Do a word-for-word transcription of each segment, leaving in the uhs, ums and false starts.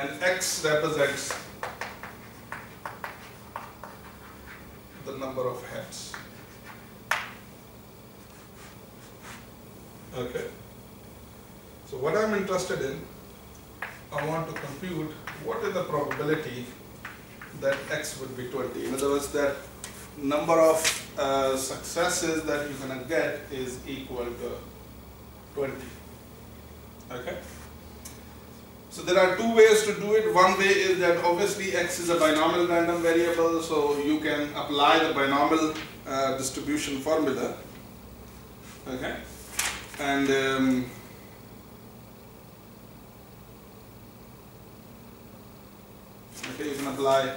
and x represents the number of heads. Okay. So what I'm interested in, I want to compute what is the probability that x would be twenty. In other words, that number of uh, successes that you're going to get is equal to twenty. Okay. So there are two ways to do it. One way is that obviously x is a binomial random variable, so you can apply the binomial uh, distribution formula. Okay. And um, okay, you can apply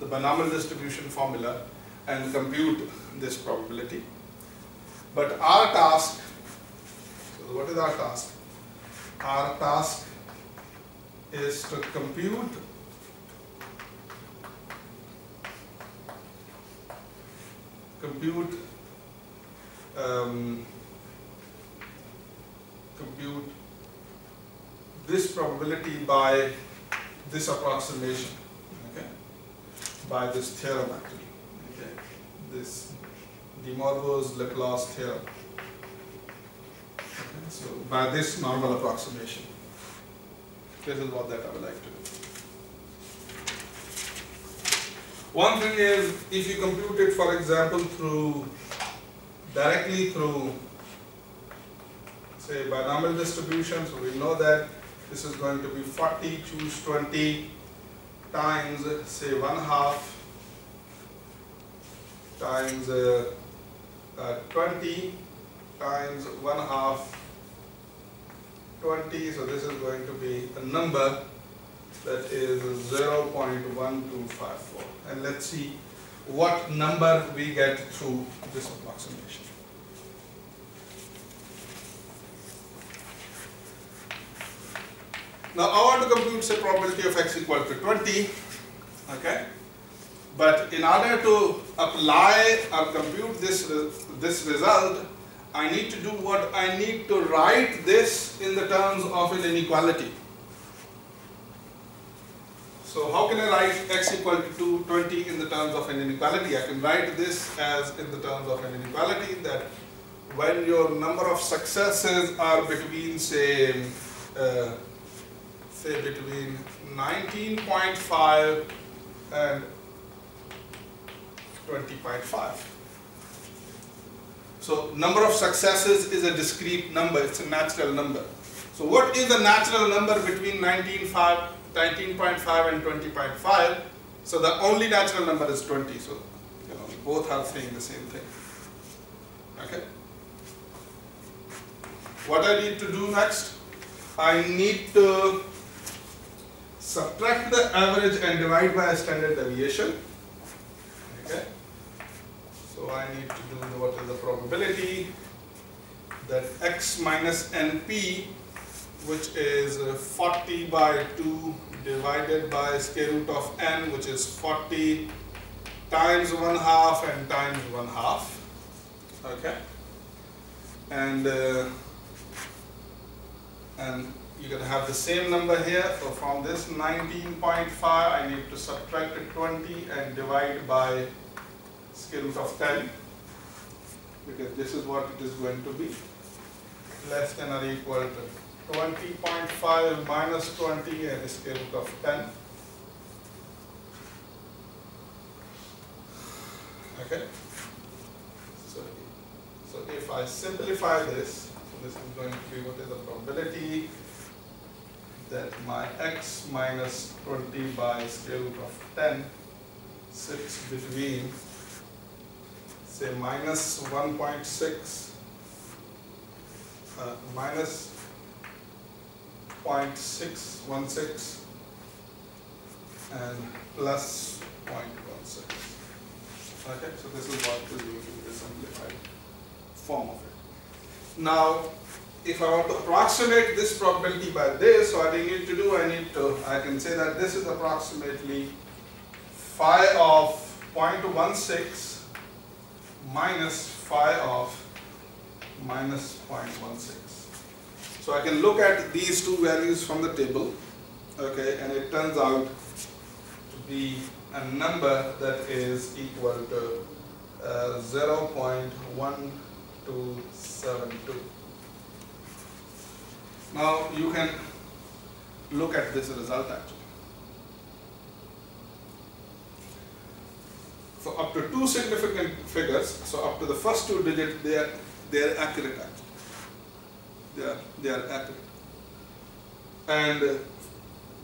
the binomial distribution formula and compute this probability. But our task, so what is our task? Our task is to compute compute um, compute this probability by this approximation, okay, by this theorem actually, okay, this De Moivre-Laplace theorem. Okay, so by this normal approximation, this is what that I would like to do. One thing is, if you compute it, for example, through directly through, say, binomial distribution, so we know that this is going to be forty, choose twenty, times, say, one half, times uh, uh, twenty, times one half, twenty. So this is going to be a number that is zero point one two five four. And let's see what number we get through this approximation. Now I want to compute, say, probability of x equal to twenty, okay? But in order to apply or compute this, this result, I need to do what? I need to write this in the terms of an inequality. So how can I write x equal to twenty in the terms of an inequality? I can write this as in the terms of an inequality, that when your number of successes are between, say, uh, say between nineteen point five and twenty point five. So number of successes is a discrete number, it's a natural number. So what is the natural number between nineteen point five and twenty point five? So the only natural number is twenty. So you know, both are saying the same thing. Okay. What I need to do next, I need to subtract the average and divide by a standard deviation. Okay. So I need to do what is the probability that x minus N P, which is forty by two divided by square root of n, which is forty, times one half and times one half. Okay. And uh, and you can have the same number here. So from this nineteen point five, I need to subtract twenty and divide by square root of ten, because this is what it is going to be, less than or equal to twenty point five minus twenty and square root of ten. Okay. So, so if I simplify this, this is going to be what is the probability that my x minus twenty by square root of ten sits between, say, minus one point six, uh, minus zero point six one six and plus zero point one six. Okay, so this is what is using the simplified form of it. Now, if I want to approximate this probability by this, what I need to do, I need to, I can say that this is approximately phi of zero point one six minus phi of minus zero point one six. So I can look at these two values from the table okay, and it turns out to be a number that is equal to uh, zero point one two seven two. Now you can look at this result actually. So up to two significant figures, so up to the first two digits, they are, they are accurate actually. They are, they are accurate. And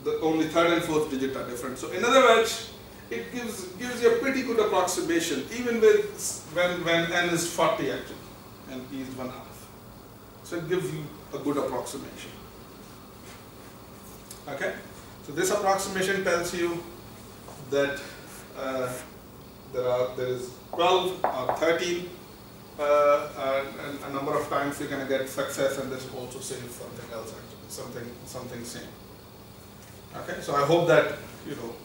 the only third and fourth digit are different. So in other words, it gives gives you a pretty good approximation, even with when, when n is forty actually, and e is one half. So it gives you a good approximation. Okay? So this approximation tells you that uh, there are there is twelve or thirteen uh, uh, a number of times you're gonna get success, and this also says something else actually, something something same. Okay, so I hope that you know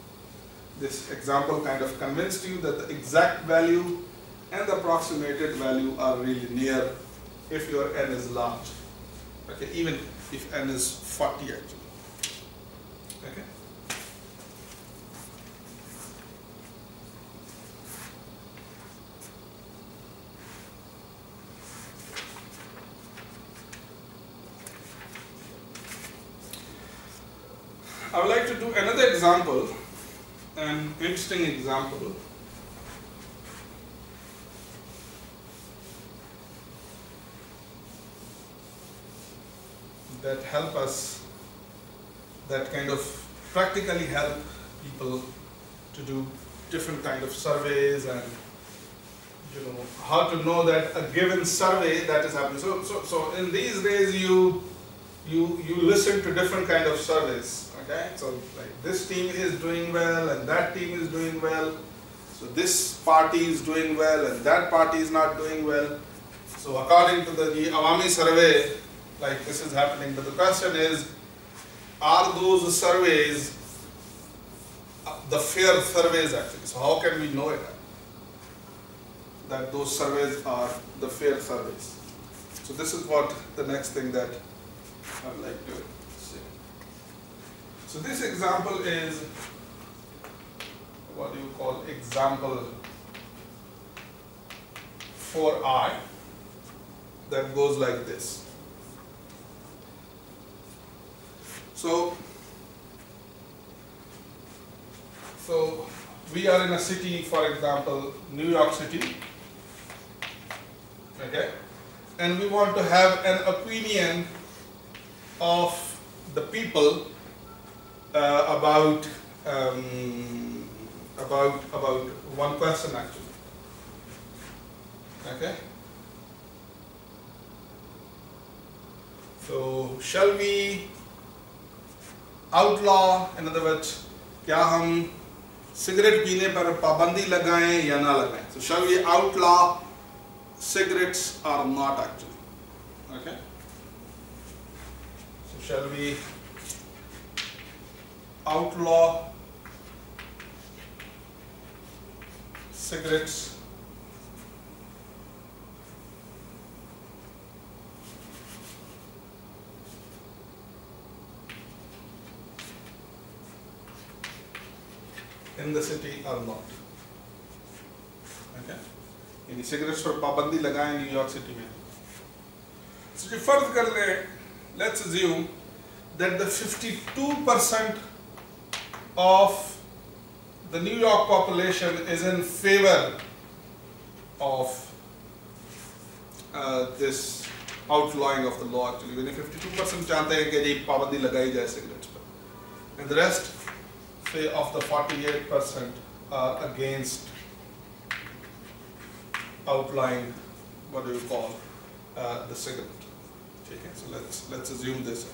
this example kind of convinced you that the exact value and the approximated value are really near if your n is large. Okay, even if n is forty actually. Okay. I would like to do another example, an interesting example. That help us, that kind of practically help people to do different kind of surveys and you know how to know that a given survey that is happening. So, so, so in these days you you you listen to different kind of surveys. Okay, so like this team is doing well and that team is doing well. So this party is doing well and that party is not doing well. So according to the, the Awami survey, like this is happening, but the question is, are those surveys the fair surveys actually? So how can we know it that those surveys are the fair surveys? So this is what the next thing that I would like to see. So this example is what do you call example four I that goes like this. So, so we are in a city, for example, New York City, okay, and we want to have an opinion of the people uh, about um, about about one person actually, okay. So shall we outlaw, in other words, क्या हम cigarette पीने पर पाबंदी लगाएं या ना लगाएं? So shall we outlaw cigarettes or not actually? Okay. So shall we outlaw cigarettes in the city or not? Okay. यानी cigarettes पर पाबंदी लगाएं New York City में. So if फर्ज कर ले, let's assume that the fifty-two percent of the New York population is in favor of uh, this outlawing of the law actually. यानी fifty-two percent चाहते हैं कि ये पाबंदी लगाई जाए cigarettes पर. And the rest, say of the forty-eight percent are against outlying what do you call uh, the cigarette. Okay, so let's let's assume this.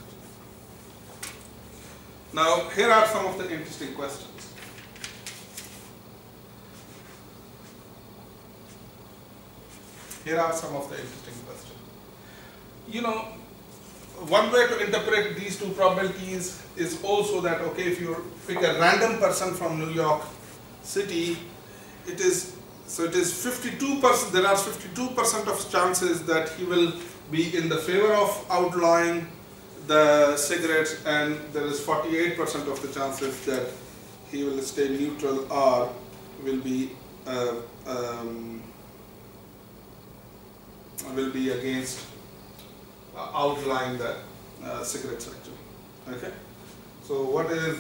Now here are some of the interesting questions. Here are some of the interesting questions. You know, one way to interpret these two probabilities is also that, okay, if you pick a random person from New York City, it is, so it is fifty-two percent, there are fifty-two percent of chances that he will be in the favor of outlawing the cigarettes, and there is forty-eight percent of the chances that he will stay neutral or will be uh, um, will be against uh, outlying the uh, cigarette section. Okay. So what is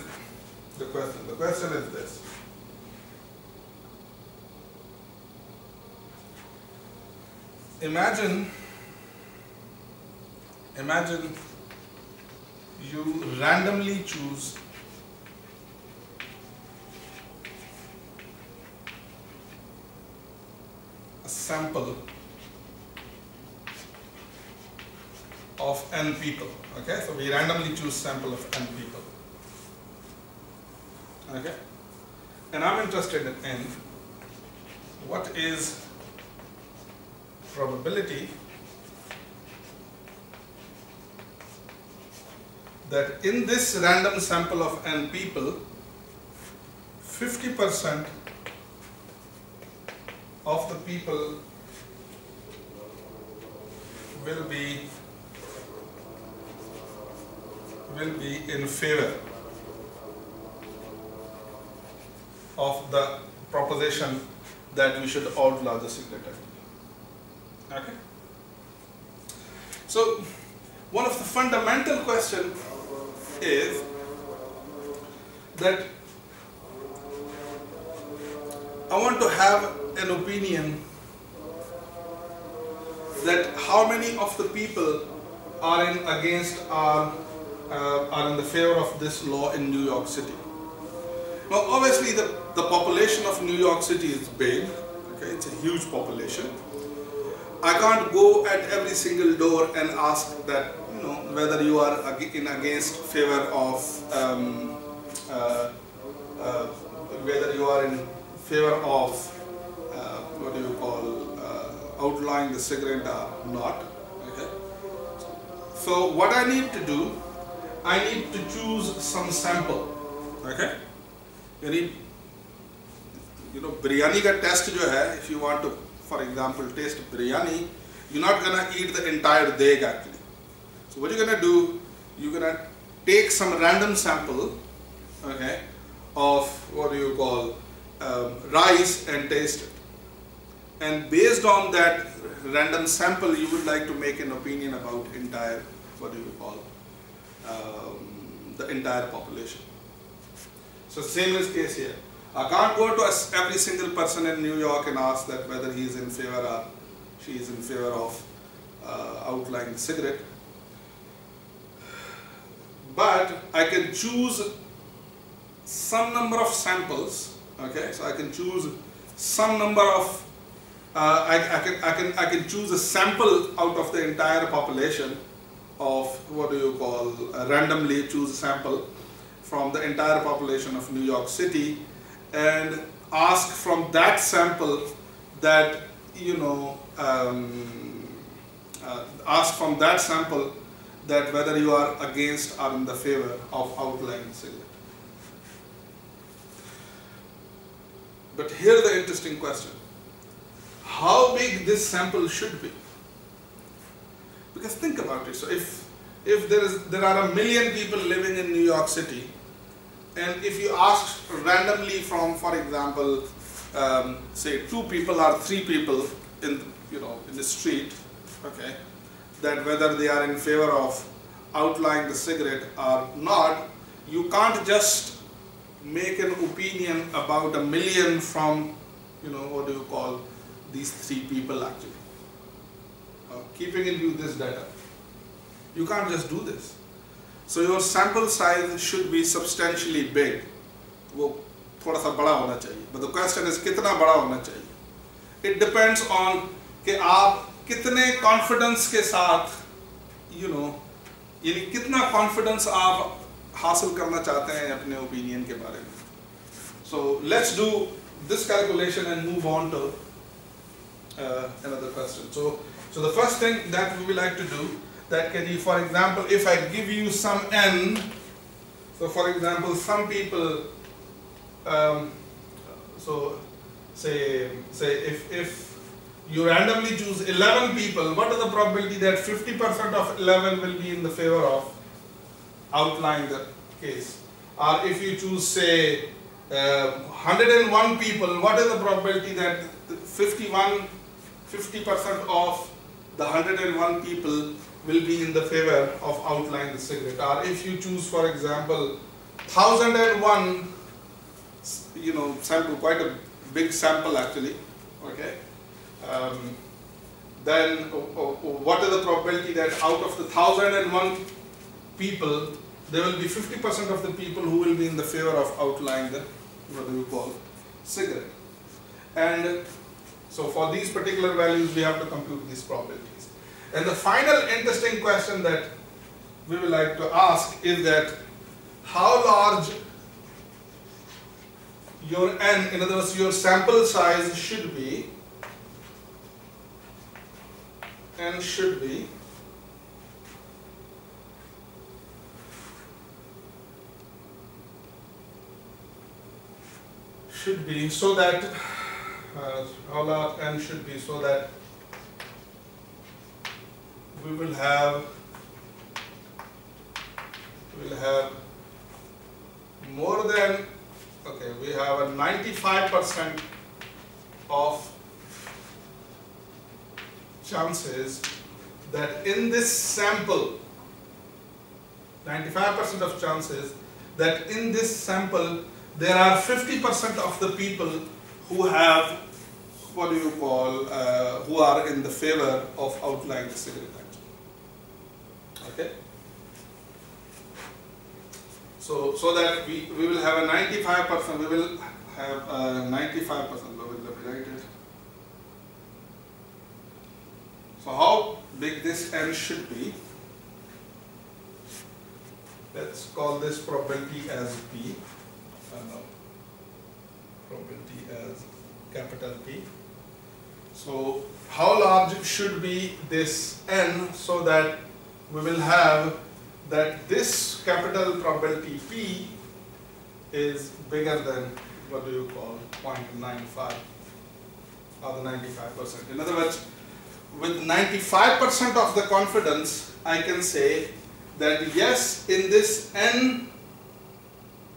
the question? The question is this. Imagine, imagine you randomly choose a sample of n people. Okay, so we randomly choose sample of n people. Okay, and I'm interested in n. What is probability that in this random sample of n people, fifty percent of the people will be will be in favor of the proposition that we should outlaw the cigarette activity. Okay. So one of the fundamental questions is that I want to have an opinion that how many of the people are in against or uh, are in the favor of this law in New York City. Now obviously the, the population of New York City is big, okay, it's a huge population. I can't go at every single door and ask that, you know, whether you are in against favor of um, uh, uh, whether you are in favor of Uh, what do you call uh, outlying the cigarette or not. Okay. So what I need to do, I need to choose some sample. Okay. You need, you know, biryani ka test jo hai, if you want to, for example, taste biryani, you're not gonna eat the entire deg actually. So what you're gonna do, you're gonna take some random sample, okay, of what do you call um, rice and taste it. And based on that random sample, you would like to make an opinion about entire, what do you call, um, the entire population. So same is case here. I can't go to every single person in New York and ask that whether he is in favor or she is in favor of uh, outlying cigarette. But I can choose some number of samples. Okay, so I can choose some number of Uh, I, I, can, I, can, I can choose a sample out of the entire population of, what do you call, uh, randomly choose a sample from the entire population of New York City and ask from that sample that, you know, um, uh, ask from that sample that whether you are against or in the favor of outlying cigarette. But here's the interesting question. How big this sample should be? Because think about it. So if if there is there are a million people living in New York City, and if you asked randomly from, for example, um, say two people or three people in, you know, in the street, okay, that whether they are in favor of outlying the cigarette or not, you can't just make an opinion about a million from, you know, what do you call, these three people actually. Uh, keeping in view this data, you can't just do this. So your sample size should be substantially big. वो थोड़ा सा बड़ा होना चाहिए. But the question is कितना बड़ा होना चाहिए? It depends on कि आप कितने confidence के साथ, you know, यानी कितना confidence आप हासिल करना चाहते हैं अपने opinion के बारे में. So let's do this calculation and move on to Uh, another question. So, so the first thing that we would like to do, that can be, for example, if I give you some n, so for example, some people, um, so say, say if, if you randomly choose eleven people, what is the probability that fifty percent of eleven will be in the favor of outline the case. Or if you choose, say, uh, one hundred and one people, what is the probability that fifty-one, fifty percent of the one hundred and one people will be in the favor of outlying the cigarette? Or if you choose, for example, one thousand and one, you know, sample, quite a big sample actually, okay, um, then oh, oh, oh, what is the probability that out of the one thousand and one people, there will be fifty percent of the people who will be in the favor of outlying the, what do you call, cigarette. And so for these particular values, we have to compute these probabilities. And the final interesting question that we would like to ask is that how large your n, in other words, your sample size should be, n should be, should be so that, uh, how large n should be so that we will have, we will have more than, okay, we have a ninety-five percent of chances that in this sample, ninety-five percent of chances that in this sample there are fifty percent of the people who have, what do you call, uh, who are in the favor of outlying the cigarette action. Okay? So, so that we, we will have a ninety-five percent, we will have a ninety-five percent, let me write it. So how big this n should be, let's call this probability as P, uh, no, probability as capital P. So how large should be this n so that we will have that this capital probability P is bigger than, what do you call, zero point nine five or the ninety-five percent. In other words, with ninety-five percent of the confidence, I can say that yes, in this n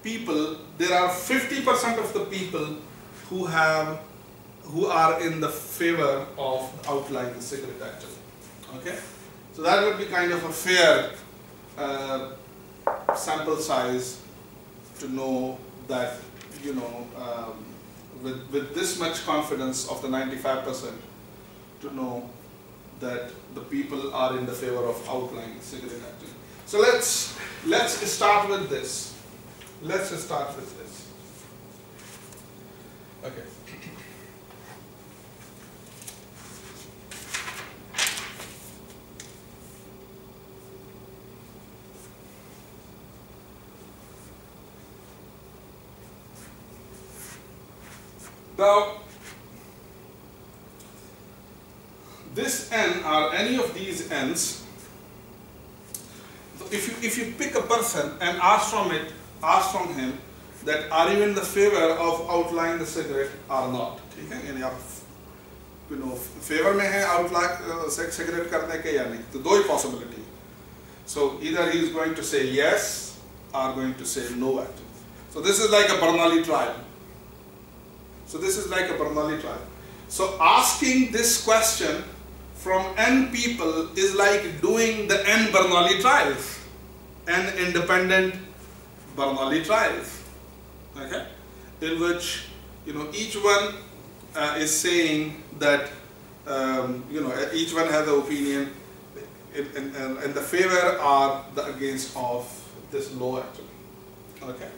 people, there are fifty percent of the people who have, who are in the favor of outlying cigarette actually. Okay, so that would be kind of a fair Uh, sample size to know that, you know, um, with, with this much confidence of the ninety-five percent, to know that the people are in the favor of outlying cigarette action. So let's let's start with this. Let's start with this. Okay. Now, this n or any of these n's, if you, if you pick a person and ask from it, ask from him that are you in the favor of outlying the cigarette or not? ठीक है, यानी आप, you know, favor में हैं outlying cigarette करने के या नहीं? तो दो ही possibility. So either he is going to say yes or going to say no actually. So this is like a Bernoulli trial. So this is like a Bernoulli trial. So asking this question from n people is like doing the n Bernoulli trials, n independent Bernoulli trials, okay? In which, you know, each one uh, is saying that, um, you know, each one has an opinion in, in, in the favor or the against of this law actually, okay?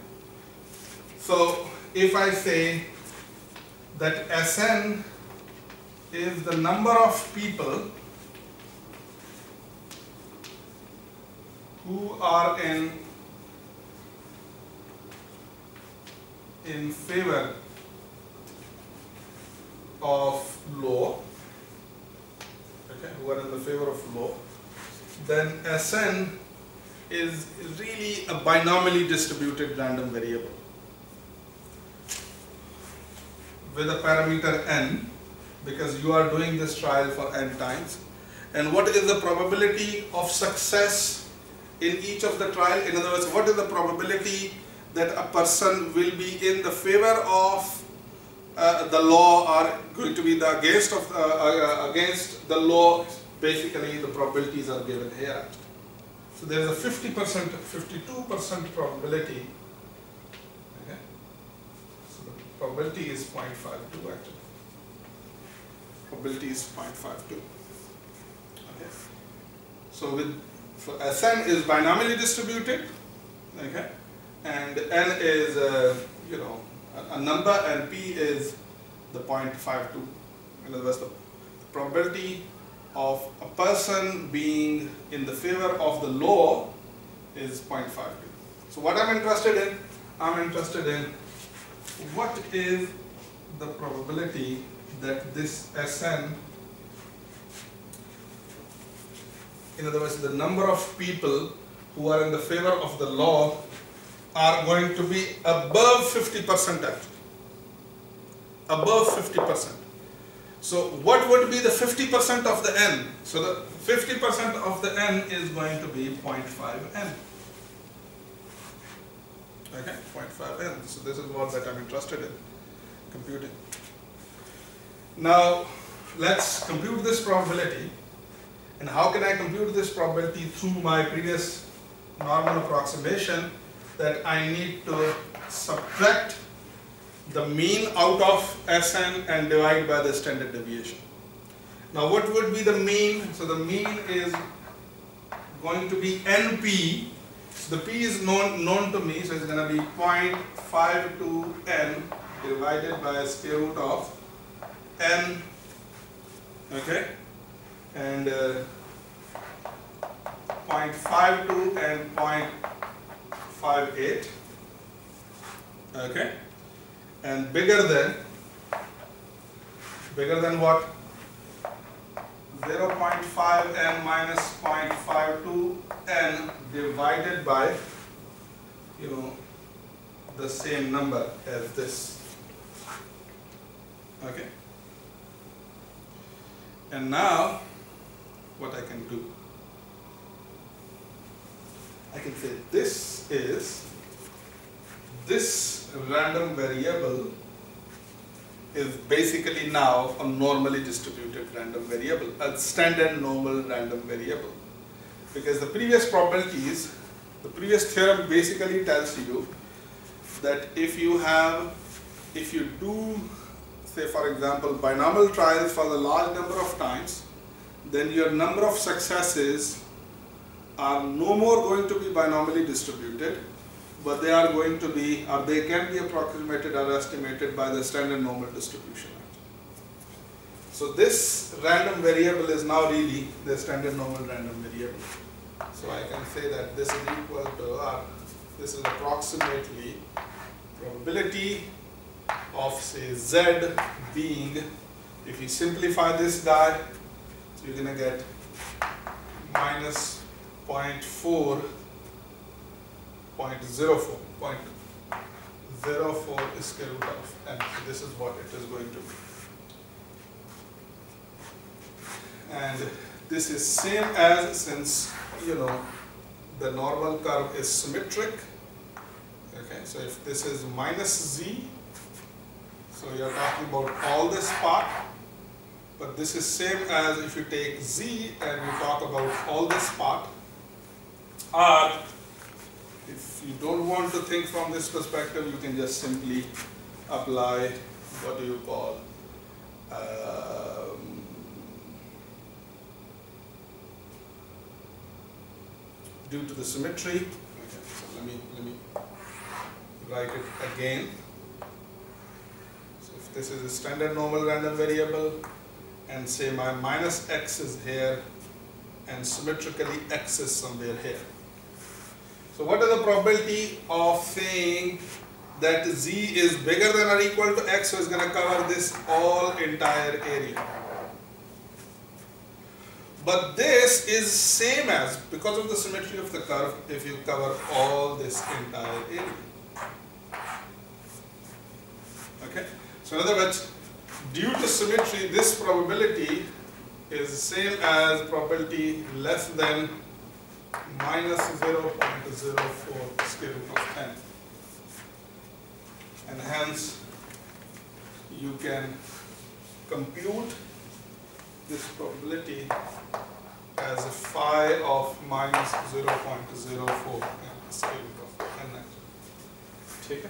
So if I say that S N is the number of people who are in in favor of law, okay, who are in the favor of law, then S N is really a binomially distributed random variable with a parameter n, because you are doing this trial for n times. And what is the probability of success in each of the trial. In other words, what is the probability that a person will be in the favor of uh, the law or going to be the against of uh, against the law? Basically, the probabilities are given here. So there is a fifty percent, fifty-two percent probability. Okay. So the probability is zero point five two actually. Probability is zero point five two. Okay. So with so S N is binomially distributed. Okay. And N is uh, you know a, a number, and P is the zero point five two. In other words, the probability of a person being in the favor of the law is zero point five two. So what I'm interested in, I'm interested in what is the probability that this S N, in other words, the number of people who are in the favor of the law are going to be above fifty percent actually, above fifty percent. So what would be the fifty percent of the N? So the fifty percent of the N is going to be zero point five N. Okay, zero point five N. So this is what that I'm interested in computing. Now let's compute this probability. And how can I compute this probability? Through my previous normal approximation, that I need to subtract the mean out of S N and divide by the standard deviation. Now what would be the mean? So the mean is going to be N P. So the P is known, known to me, so it's going to be zero point five two N divided by square root of N. Okay? And uh, zero point five two and zero point five eight. Okay? And bigger than, bigger than what? zero point five N minus zero point five two N divided by, you know, the same number as this. Okay. And now, what I can do? I can say this is, this random variable is basically now a normally distributed random variable, a standard normal random variable, because the previous probabilities, the previous theorem basically tells you that if you have, if you do, say for example, binomial trials for a large number of times, then your number of successes are no more going to be binomially distributed, but they are going to be, or they can be approximated or estimated by the standard normal distribution. So this random variable is now really the standard normal random variable. So I can say that this is equal to, or this is approximately probability of say Z being, if you simplify this guy, so you're going to get minus zero point four. zero point zero four, zero point zero four is square root of N. So this is what it is going to be. And this is same as, since you know the normal curve is symmetric. Okay, so if this is minus Z, so you are talking about all this part, but this is same as if you take Z and you talk about all this part. Or if you don't want to think from this perspective, you can just simply apply what do you call um, due to the symmetry. Okay, so let me let me write it again. So if this is a standard normal random variable, and say my minus x is here, and symmetrically x is somewhere here. So what is the probability of saying that Z is bigger than or equal to X, so it's going to cover this all entire area. But this is same as, because of the symmetry of the curve, if you cover all this entire area. Okay? So in other words, due to symmetry, this probability is same as probability less than minus zero point zero four square root of ten. And hence you can compute this probability as phi of minus zero point zero four square root of ten. Okay.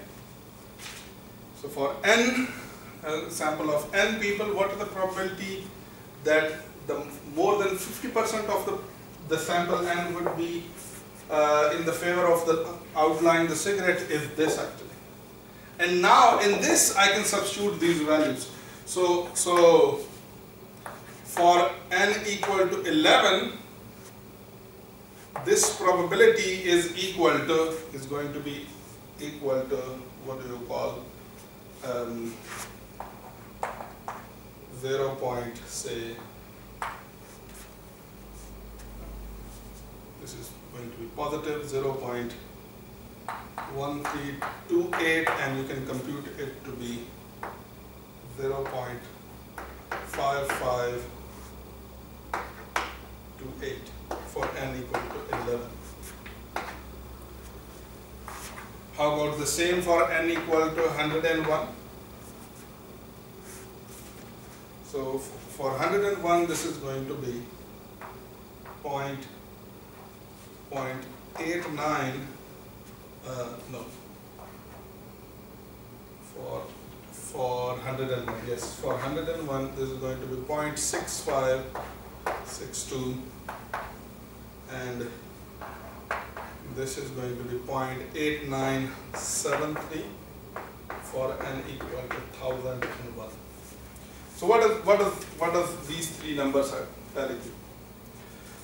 So for n uh, sample of n people, what is the probability that the more than fifty percent of the the sample n would be uh, in the favor of the outlying the cigarette if this actually. And now in this I can substitute these values. So so for n equal to eleven, this probability is equal to is going to be equal to what do you call um, zero point say. This is going to be positive zero point one three two eight, and you can compute it to be zero point five five two eight for n equal to eleven. How about the same for n equal to one hundred one? So for one hundred one, this is going to be zero point eight nine, uh, no, for, for one hundred one, yes, for one hundred one this is going to be zero point six five six two, and this is going to be zero point eight nine seven three for n equal to one thousand one. So what is, what is, what does these three numbers are telling you?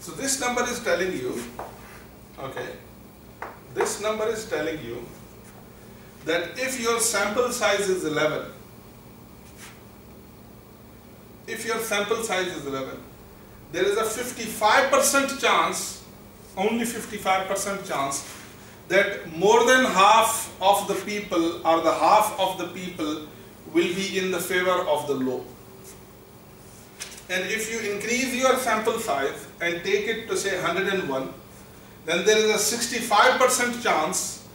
So this number is telling you, okay, this number is telling you that if your sample size is eleven, if your sample size is eleven, there is a fifty-five percent chance, only fifty-five percent chance, that more than half of the people or the half of the people will be in the favor of the low. And if you increase your sample size and take it to say one hundred one, then there is a sixty-five percent chance,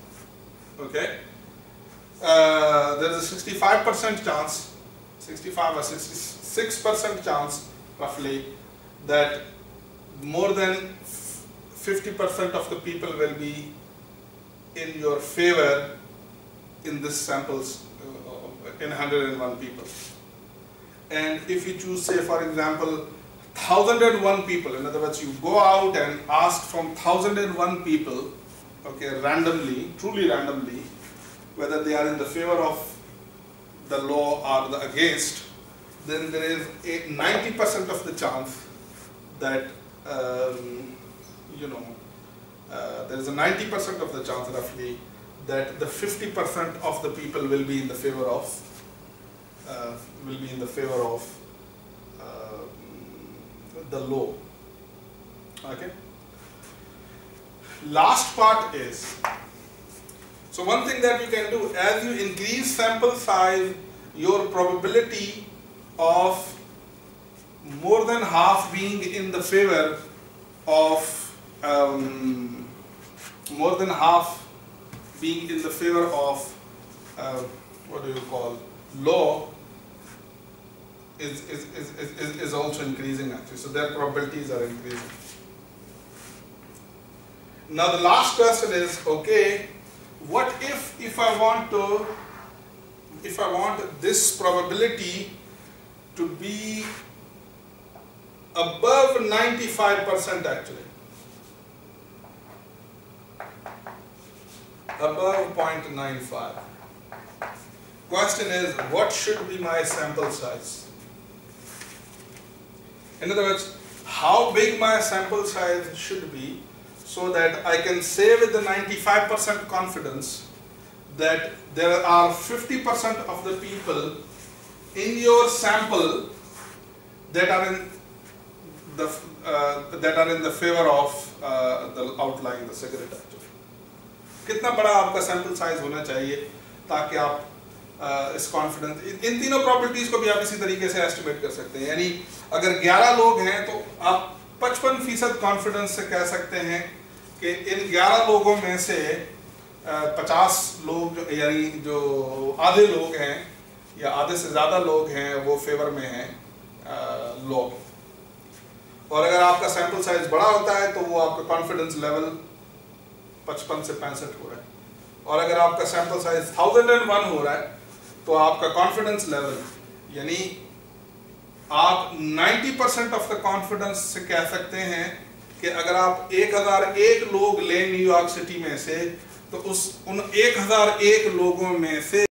okay, uh, there is a sixty-five percent chance, sixty-five or sixty-six percent chance roughly, that more than fifty percent of the people will be in your favor in this samples, uh, in one hundred one people. And if you choose, say for example, one thousand one people, in other words, you go out and ask from one thousand one people, okay, randomly, truly randomly, whether they are in the favor of the law or the against, then there is a ninety percent of the chance that, um, you know, uh, there is a ninety percent of the chance roughly that the fifty percent of the people will be in the favor of, uh, will be in the favor of, uh, the low. Okay. Last part is, so one thing that you can do, as you increase sample size, your probability of more than half being in the favor of um, more than half being in the favor of uh, what do you call low Is, is, is, is, is also increasing actually, so their probabilities are increasing. Now the last question is, okay, what if if I want to if I want this probability to be above ninety-five percent actually, above zero point nine five. Question is, what should be my sample size? In other words, how big my sample size should be so that I can say with the ninety-five percent confidence that there are fifty percent of the people in your sample that are in the uh, that are in the favor of uh, the outlying the cigarette actually. कितना बड़ा आपका sample size होना चाहिए ताकि आप इस confidence in तीनों properties को भी आप इसी तरीके से एस्टिमेट कर सकते हैं, यानी अगर ग्यारह लोग हैं तो आप पचपन फीसद कॉन्फिडेंस से कह सकते हैं कि इन ग्यारह लोगों में से पचास लोग यानी जो आधे लोग हैं या आधे से ज़्यादा लोग हैं वो फेवर में हैं लॉग, और अगर आपका सैंपल साइज बड़ा होता है तो वो आपका कॉन्फिडेंस लेवल पचपन से पैंसठ हो रहा है, और अगर आपका sample size thousand and one हो रहा है तो आपका कॉन्फिडेंस लेवल यानी आप नब्बे परसेंट ऑफ द कॉन्फिडेंस से कह सकते हैं कि अगर आप एक हज़ार एक लोग लें न्यूयॉर्क सिटी में से तो उस उन एक हज़ार एक लोगों में से